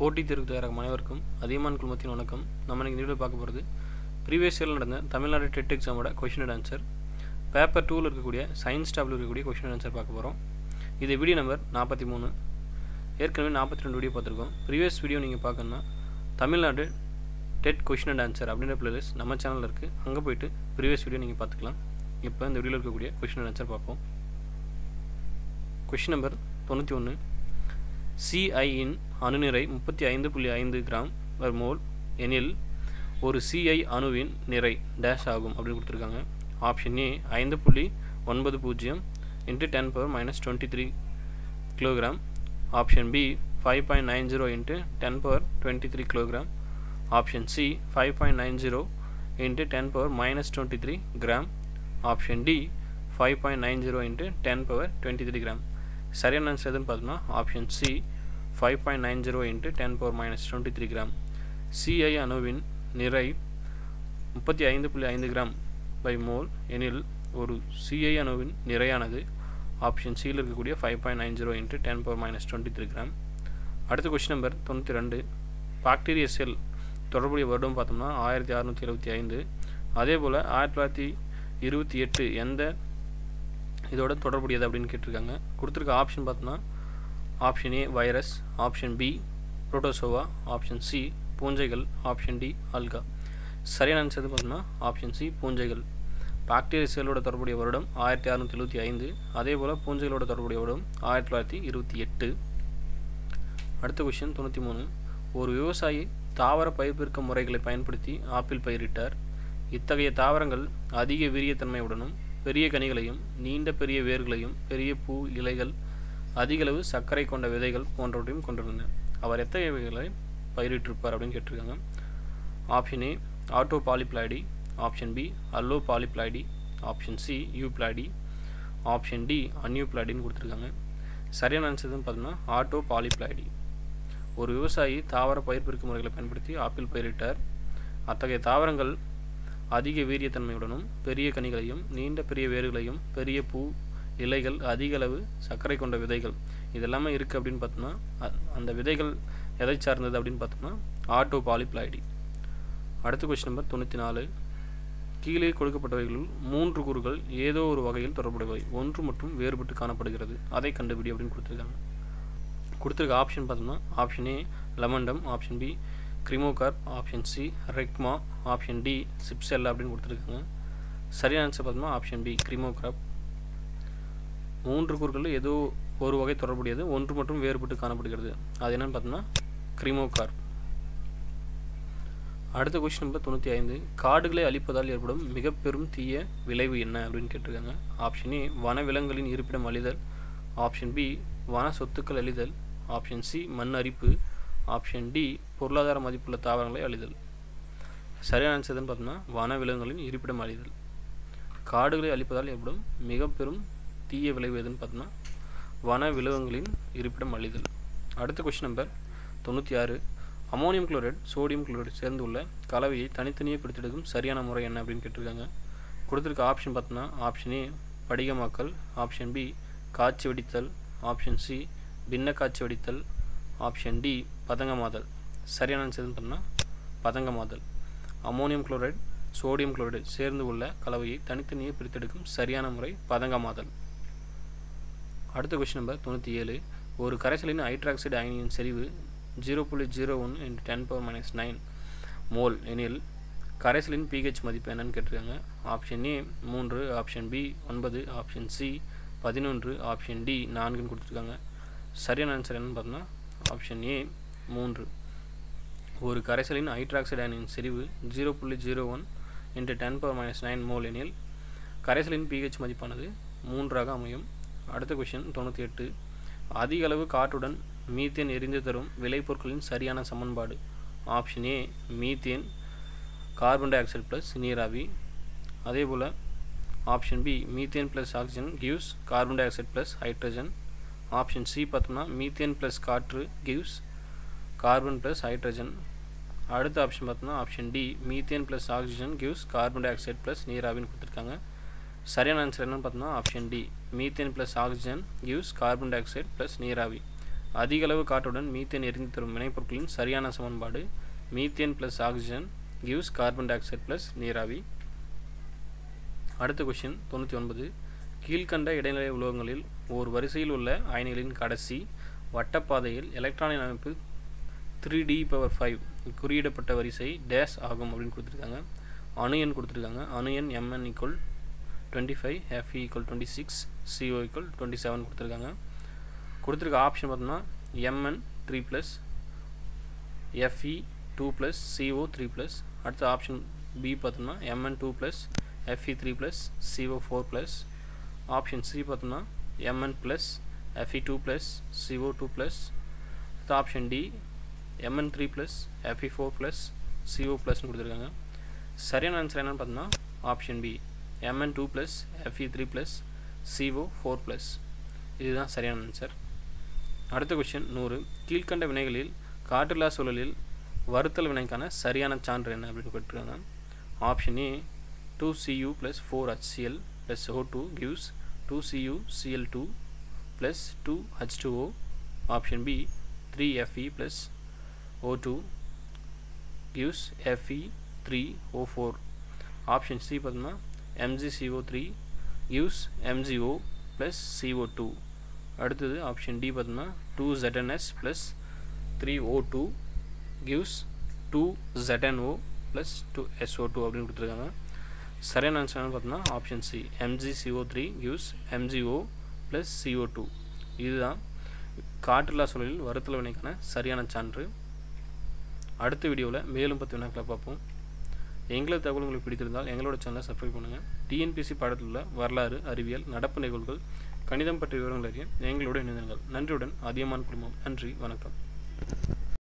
போட்டி தேர்வு தயாராகும் அனைவருக்கும் அதியமான் குழுமத்தின் வணக்கம். நம்ம இன்னைக்கு வீடியோவில் பார்க்க போகிறது ப்ரீவியஸ் இயரில் நடந்த தமிழ்நாடு டெட் எக்ஸாமோட கொஷின் அண்ட் ஆன்சர் பேப்பர் 2ல் இருக்கக்கூடிய சயின்ஸ் டேபிள் இருக்கக்கூடிய கொஷின் ஆன்சர் பார்க்க போகிறோம். இது வீடியோ நம்பர் 43. ஏற்கனவே 42 வீடியோ பார்த்துருக்கோம். ப்ரீவியஸ் வீடியோ நீங்கள் பார்க்கணுன்னா Tamil Nadu TET question and answer அப்படின்ற பிளேலிஸ்ட் நம்ம சேனலில் இருக்குது. அங்கே போய்ட்டு ப்ரீவியஸ் வீடியோ நீங்கள் பார்த்துக்கலாம். இப்போ இந்த வீடியோவில் இருக்கக்கூடிய கொஷின் அண்ட் ஆன்சர் பார்ப்போம். Question number 91. சிஐயின் அணுநிறை 35.5 கிராம் பர் மோல் எனில் ஒரு சிஐ அணுவின் நிறை டேஷ் ஆகும் அப்படின்னு கொடுத்துருக்காங்க. Option A 5.90 × 10⁻³ kilogram. Option B 5.90 × 10⁻³ kilogram. Option C 5.90 × 10⁻³ gram. Option D 5.90 × 10⁻23 gram. சரியான ஆன்சர் எதுன்னு பார்த்தோம்னா ஆப்ஷன் சி 5.90 × 10⁻23 கிராம். சிஐ அணுவின் நிறை 35.5 கிராம் பை மோல் எனில் ஒரு சிஐ அணுவின் நிறையானது ஆப்ஷன் சியில் இருக்கக்கூடிய 5.90 × 10⁻23 கிராம். அடுத்த கொஸ்டின் நம்பர் 92. பாக்டீரியா செல் தொடர்புடைய வருடம் பார்த்தோம்னா 1675. அதேபோல் 1928 எந்த இதோட தொடர்புடையது அப்படின்னு கேட்டிருக்காங்க. கொடுத்துருக்க ஆப்ஷன் பார்த்தோம்னா option A virus, option B protozoa, option C பூஞ்சைகள், ஆப்ஷன் டி ஆல்கா. சரியான ஆன்சர் பார்த்தோம்னா ஆப்ஷன் சி பூஞ்சைகள். பாக்டீரியா செல்லோட தொடர்புடைய வருடம் 1675. அதேபோல் பூஞ்சைகளோட தொடர்புடைய வருடம் 1928. அடுத்த கொஸ்டின் 93. ஒரு விவசாயி தாவர பயிர்ப்பிற்கும் முறைகளை பயன்படுத்தி ஆப்பிள் பயிரிட்டார். இத்தகைய தாவரங்கள் அதிக வீரியத்தன்மையுடனும் பெரிய கனிகளையும் நீண்ட பெரிய வேர்களையும் பெரிய பூ இலைகள் அதிகளவு சர்க்கரை கொண்ட விதைகள் போன்றவற்றையும் கொண்டிருந்தன. அவர் எத்தகைய விதைகளை பயிரிட்டிருப்பார் அப்படின்னு கேட்டிருக்காங்க. Option A auto polyploidy, option B allow polyploidy, option C euploidy, option D அன்யூப்ளாய்டின்னு கொடுத்துருக்காங்க. சரியான ஆன்சர் எதுன்னு பார்த்தோம்னா ஆட்டோ பாலிப்ளாய்டி. ஒரு விவசாயி தாவர பயிர்ப்பிற்கு முறைகளை பயன்படுத்தி ஆப்பிள் பயிரிட்டார். அத்தகைய தாவரங்கள் அதிக வீரியத்தன்மையுடனும் பெரிய கனிகளையும் நீண்ட பெரிய வேர்களையும் பெரிய பூ இலைகள் அதிகளவு சர்க்கரை கொண்ட விதைகள் இதெல்லாமே இருக்குது அப்படின்னு பார்த்தோம்னா அந்த விதைகள் எதை சார்ந்தது அப்படின்னு பார்த்தோம்னா ஆட்டோ பாலிப்ளாய்டி. அடுத்த கொஸ்டின் நம்பர் 94. கீழே கொடுக்கப்பட்டவைகளுள் 3 கூறுகள் ஏதோ ஒரு வகையில் தொடர்புடையவை, ஒன்று மற்றும் வேறுபட்டு காணப்படுகிறது, அதை கண்டுபிடி அப்படின்னு கொடுத்துருக்காங்க. கொடுத்துருக்க ஆப்ஷன் பார்த்தோம்னா option A lomentum, option B cremocarp, option C regma, option D cypsela அப்படின்னு கொடுத்துருக்காங்க. சரியான ஆன்சர் பார்த்தோம்னா ஆப்ஷன் பி கிரிமோகார்ப். 3 கூறுகளில் ஏதோ ஒரு வகை தொடர்புடையது, ஒன்று மற்றும் வேறுபட்டு காணப்படுகிறது, அது என்னன்னு பார்த்தோம்னா கிரிமோகார்ப். அடுத்த கொஸ்டின் நம்பர் 95. காடுகளை அழிப்பதால் ஏற்படும் மிக பெரும் தீய விளைவு என்ன அப்படின்னு கேட்டிருக்காங்க. ஆப்ஷன் ஏ வனவிலங்குகளின் இருப்பிடம் அழிதல், ஆப்ஷன் பி வன சொத்துக்கள் அழிதல், ஆப்ஷன் சி மண் அரிப்பு, ஆப்ஷன் டி பொருளாதார மதிப்புள்ள தாவரங்களை அழிதல். சரியான ஆன்சர் எதுன்னு பார்த்தோம்னா வனவிலங்குகளின் இருப்பிடம் அழிதல். காடுகளை அழிப்பதால் ஏற்படும் மிக பெரும் தீய விளைவு எதுன்னு பார்த்தோம்னா வனவிலங்குகளின் இருப்பிடம் அழிதல். அடுத்த question number 96. Ammonium chloride sodium chloride சேர்ந்துள்ள கலவையை தனித்தனியே பிரித்தெடுக்கும் சரியான முறை என்ன அப்படின்னு கேட்டிருக்காங்க. கொடுத்துருக்க ஆப்ஷன் பார்த்தோம்னா ஆப்ஷன் ஏ படிகமாக்கல், ஆப்ஷன் பி காய்ச்சி வடித்தல், ஆப்ஷன் சி பின்ன காய்ச்சி வடித்தல், ஆப்ஷன் டி பதங்கமாதல். சரியான ஆன்சர் எதுன்னு பார்த்தோம்னா பதங்கமாதல். அமோனியம் குளோரைடு சோடியம் குளோரைடு சேர்ந்து உள்ள கலவையை தனித்தனியே பிரித்தெடுக்கும் சரியான முறை பதங்கமாதல். அடுத்த கொஸ்டின் நம்பர் 97. ஒரு கரைசலின் ஹைட்ராக்சைடு அயனியின் செறிவு 0.01 × 10⁻9 மோல் எனில் கரைசலின் pH மதிப்பு என்னன்னு கேட்டிருக்காங்க. Option A 3, option B 9, option C 11, option D 4ன்னு கொடுத்துருக்காங்க. சரியான ஆன்சர் என்னன்னு பார்த்தோம்னா ஆப்ஷன் ஏ 3. ஒரு கரைசலின் ஹைட்ராக்சைடு அயனியின் செறிவு 0.01 × 10⁻9 மோல் எனில் கரைசலின் pH மதிப்பானது 3ஆக அமையும். அடுத்த கொஸ்டின் 98. அதிக அளவு காற்றுடன் மீத்தேன் எரிந்து தரும் விளைபொருட்களின் சரியான சமன்பாடு. Option A methane carbon dioxide plus நீராவி, அதேபோல் option B methane plus oxygen gives carbon dioxide plus hydrogen, option C பார்த்தோம்னா மீத்தேன் ப்ளஸ் காற்று கிவ்ஸ் கார்பன் ப்ளஸ் ஹைட்ரஜன், அடுத்த ஆப்ஷன் பார்த்தோம்னா option D methane plus oxygen gives carbon dioxide plus நீராவின்னு கொடுத்துருக்காங்க. சரியான answer என்னன்னு பார்த்தோம்னா option D methane plus oxygen gives carbon dioxide plus நீராவி. अधिक அளவு காற்றுடன் மீத்தேன் எரிந்து தரும் வினைப்பொருட்களின் சரியான சமன்பாடு methane + oxygen gives carbon dioxide + நீராவி. அடுத்த क्वेश्चन 99 கீழ்கண்ட இடைநிலை உலோகங்களில் ஒரு வரிசையில் உள்ள அயனிகளின் கடைசி வட்டப்பாதையில் எலக்ட்ரானின் அமைப்பு 3d⁵ குறியிடப்பட்ட வரிசை டேஷ் ஆகும் அப்படினு கொடுத்திருக்காங்க. அணு எண் கொடுத்திருக்காங்க. அணு எண் Mn = 25, Fe = 26, CO = 27 கொடுத்திருக்காங்க. கொடுத்திருக்க ஆப்ஷன் பார்த்தோம்னா Mn 3+, Fe 2+, CO 3+. அடுத்து ஆப்ஷன் B பார்த்தோம்னா Mn 2+, Fe 3+, CO 4+. Option C பார்த்தோம்னா Mn+, Fe 2+, CO 2+. அடுத்து option D Mn 3+, Fe 4+, CO +னு கொடுத்திருக்காங்க. சரியான ஆன்சர் என்னன்னு பார்த்தோம்னா option B Mn 2+, Fe 3+, CO 4+. இதுதான் சரியான ஆன்சர். அடுத்த क्वेश्चन 100 கீழ்கண்ட வினைகளில் காற்றில்லா சூழலில் வறுத்தல் வினைக்கான சரியான சான்று என்ன அப்படினு கேட்டிருக்காங்க. Option A 2Cu + 4HCl + O2 gives 2CuCl2 + 2H2O. Option B 3Fe + O2 gives Fe3O4. Option C பார்த்தோம்னா MgCO3 gives MgO + CO2. அடுத்து ஆப்ஷன் D பார்த்தோம்னா 2ZNS + 3O2 gives 2ZNO + 2SO2 அப்படினு கொடுத்திருக்காங்க. சரியான ஆன்சர் என்னன்னு பார்த்தோம்னா option C MgCO3 gives MgO + CO2. இதுதான் காற்றில்லா சூழலில் வறுத்தல் வினைக்கான சரியான சான்று. அடுத்த வீடியோவில் மேலும் 10 வினாக்களை பார்ப்போம். எங்களது தகவல் உங்களுக்கு பிடித்திருந்தால் எங்களோட சேனலை சப்ஸ்கிரைப் பண்ணுங்கள். டிஎன்பிசி பாடத்தில் உள்ள வரலாறு, அறிவியல், நடப்பு நிகழ்வுகள், கணிதம் பற்றிய விவரங்கள் அறிய எங்களோட இணைந்திருங்கள். நன்றியுடன் அதிகமான குடும்பம். நன்றி, வணக்கம்.